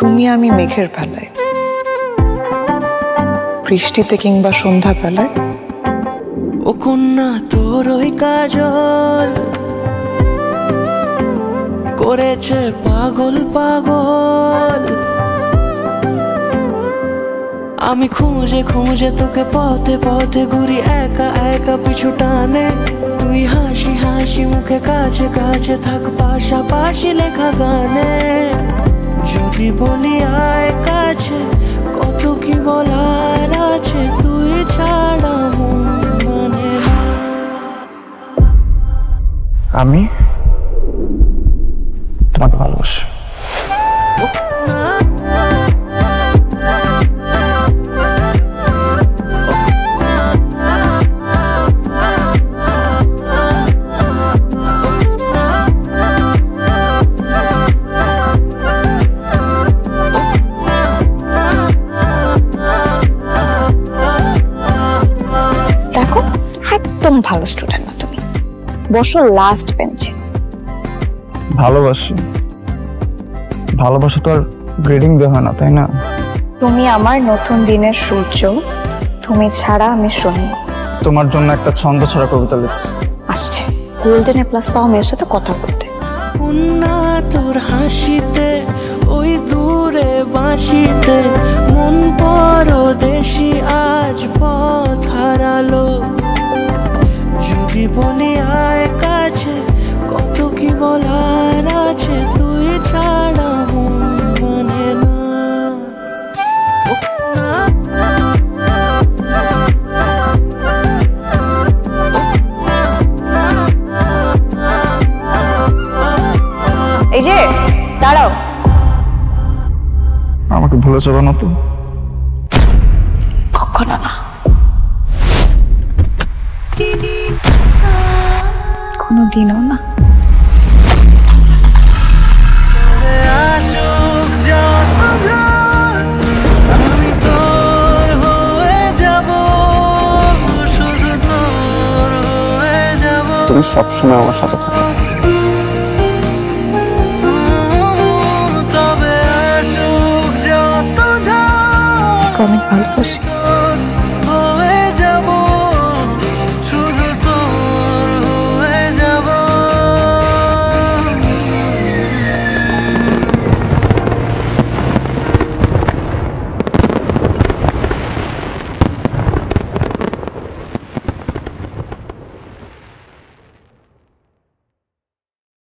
তুমি আমি মেঘের বেলায়, বৃষ্টিতে কিংবা সন্ধ্যা বেলায়। ও কন্যা তোর ওই কাজল করেছে পাগল পাগল। আমি খুঁজে খুঁজে তোকে পথে পথে ঘুরি, একা একা পিছু টানে। তুই হাসি হাসি মুখে কাছে কাছে থাক, পাশাপাশি লেখা গানে। যদি বলি আয় কাছে, কত কি বলার আছে তুই ছাড়া। মনে আমি তোমাকে ভালোবাসি। ভালো স্টুডেন্ট না তুমি, বসো লাস্ট বেঞ্চে। ভালোবাসি, ভালোবাসা তো আর গ্রেডিং দেওয়া হয় না, তাই না? তুমি আমার নতুন দিনের সূর্য, তুমি ছাড়া আমি শূন্য। তোমার জন্য একটা ছন্দ ছড়া কবিতা লিখছি, আসছে। গোল্ডেন এ প্লাস পাও মেয়ের সাথে কথা বলতে। কন্যা তোর হাসিতে, ওই দূরে বাঁশিতে, মন পরদেশি আজ পথ হারালো। বলি আয় কাছে, কত কি বলার আছে তুই ছাড়া। এই যে দাঁড়াও, আমাকে ভুলে যাবো না তো? কখনো না। দিনও না আমি তোর হয়ে যাব, শুধু তোর হয়ে যাব। তুমি সবসময় আমার সাথে থাকো।